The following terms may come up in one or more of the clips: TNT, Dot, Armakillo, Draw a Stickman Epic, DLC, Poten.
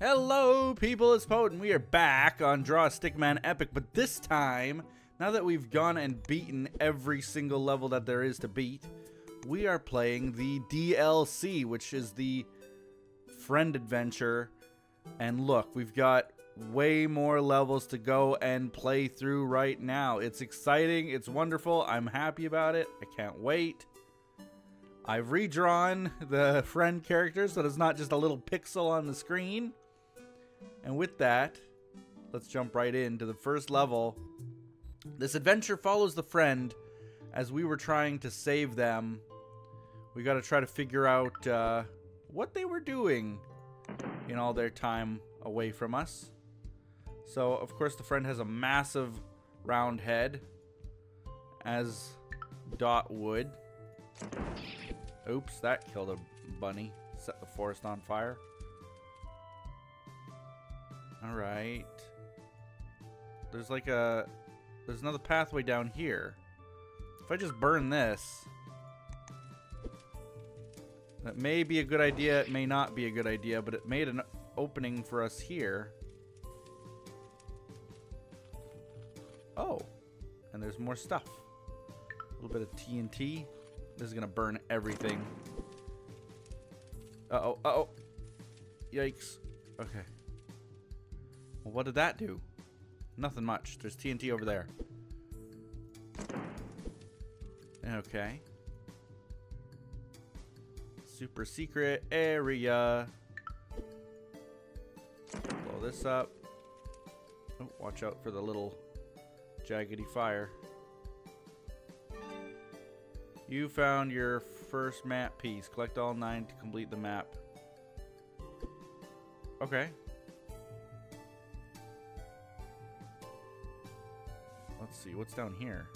Hello people, it's Poten. We are back on Draw a Stickman Epic, but this time, now that we've gone and beaten every single level that there is to beat, we are playing the DLC, which is the friend adventure. And look, we've got way more levels to go and play through right now. It's exciting, it's wonderful, I'm happy about it, I can't wait. I've redrawn the friend character so it's not just a little pixel on the screen. And with that, let's jump right into the first level. This adventure follows the friend as we were trying to save them. We got to try to figure out what they were doing in all their time away from us. So, of course, the friend has a massive round head, as Dot would. Oops, that killed a bunny. Set the forest on fire. All right. There's like a... there's another pathway down here. If I just burn this, that may be a good idea, it may not be a good idea, but it made an opening for us here. Oh, and there's more stuff. A little bit of TNT. This is gonna burn everything. Uh-oh, uh-oh. Yikes. Okay. Well, what did that do? Nothing much. There's TNT over there. Okay. Super secret area. Blow this up. Oh, watch out for the little jaggedy fire. You found your first map piece. Collect all 9 to complete the map. Okay. Let's see, what's down here?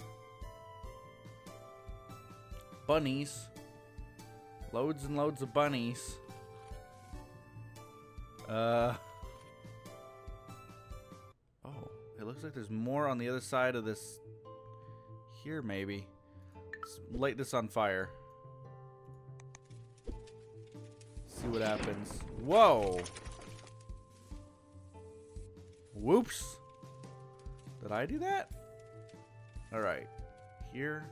Bunnies. Loads and loads of bunnies. Oh, it looks like there's more on the other side of this. Here, maybe. Let's light this on fire. See what happens. Whoa! Whoops! Did I do that? Alright. Here.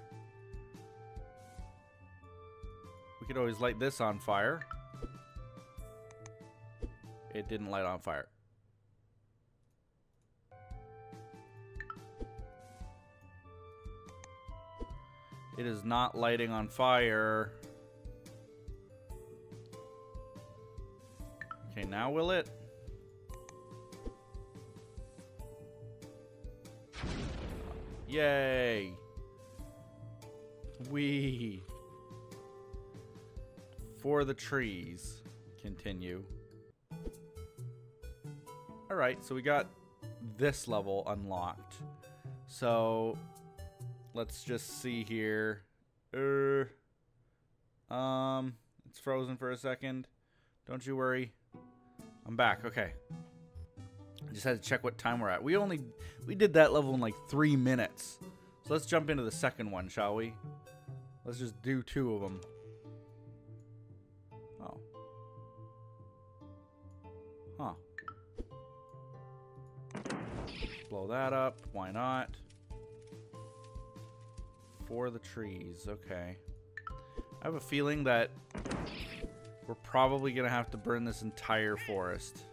We could always light this on fire. It didn't light on fire. It is not lighting on fire. Okay, now will it? Yay! Whee! For the trees. Continue. Alright, so we got this level unlocked. So... let's just see here. It's frozen for a second. Don't you worry. I'm back. Okay. I just had to check what time we're at. We did that level in like 3 minutes. So let's jump into the second one, shall we? Let's just do 2 of them. Oh. Huh. Blow that up. Why not? For the trees, okay. I have a feeling that we're probably gonna have to burn this entire forest.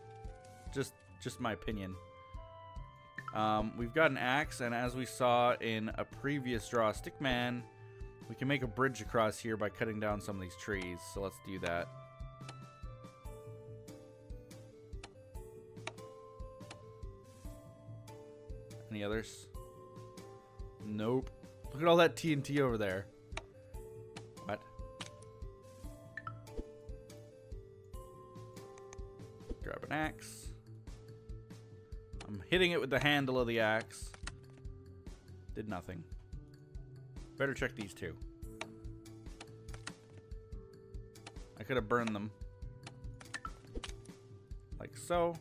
Just my opinion. We've got an axe, and as we saw in a previous Draw Stickman, we can make a bridge across here by cutting down some of these trees. So let's do that. Any others? Nope. Look at all that TNT over there. What? Grab an axe. I'm hitting it with the handle of the axe. Did nothing. Better check these two. I could have burned them. Like so.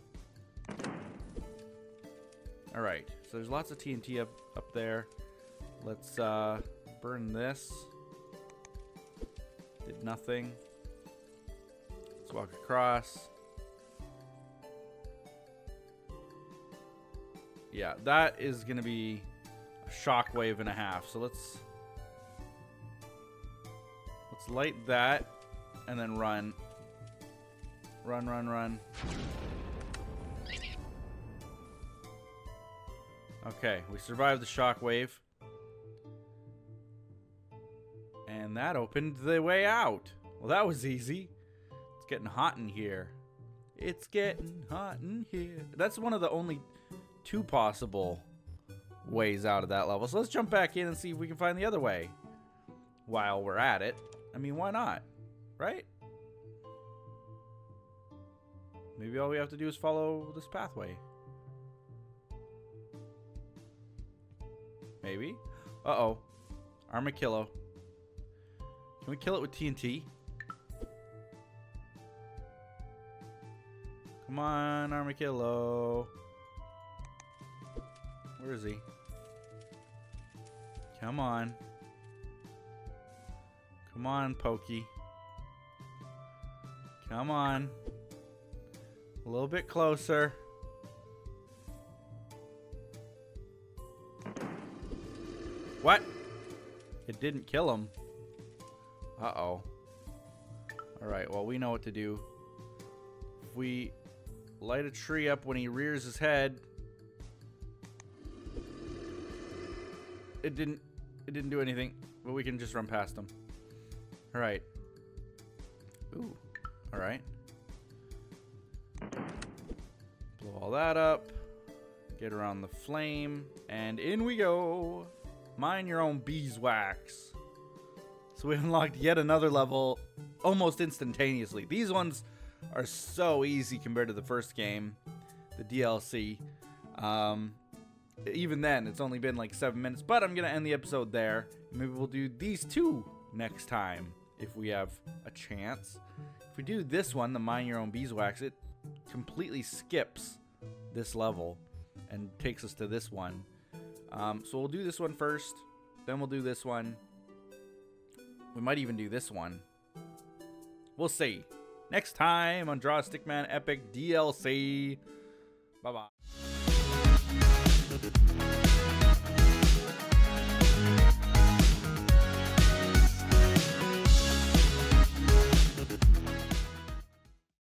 Alright, so there's lots of TNT up there. Let's burn this. Did nothing. Let's walk across. Yeah, that is going to be a shockwave and a half. So let's light that and then run. Run, run, run. Okay, we survived the shockwave. And that opened the way out. Well, that was easy. It's getting hot in here. It's getting hot in here. That's one of the only two possible ways out of that level. So let's jump back in and see if we can find the other way while we're at it. I mean, why not? Right? Maybe all we have to do is follow this pathway. Maybe. Uh-oh. Armakillo. Can we kill it with TNT? Come on, Armakillo. Where is he? Come on. Come on, Pokey. Come on. A little bit closer. What? It didn't kill him. Uh-oh. Alright, well, we know what to do. If we light a tree up when he rears his head. It didn't do anything, but we can just run past him. Alright. Ooh. Alright. Blow all that up. Get around the flame. And in we go. Mind your own beeswax. So we unlocked yet another level almost instantaneously. These ones are so easy compared to the first game, the DLC. Even then, it's only been like 7 minutes, but I'm going to end the episode there. Maybe we'll do these two next time if we have a chance. If we do this one, the Mind Your Own Beeswax, it completely skips this level and takes us to this one. So we'll do this one first, then we'll do this one. We might even do this one. We'll see. Next time on Draw a Stickman Epic DLC. Bye-bye.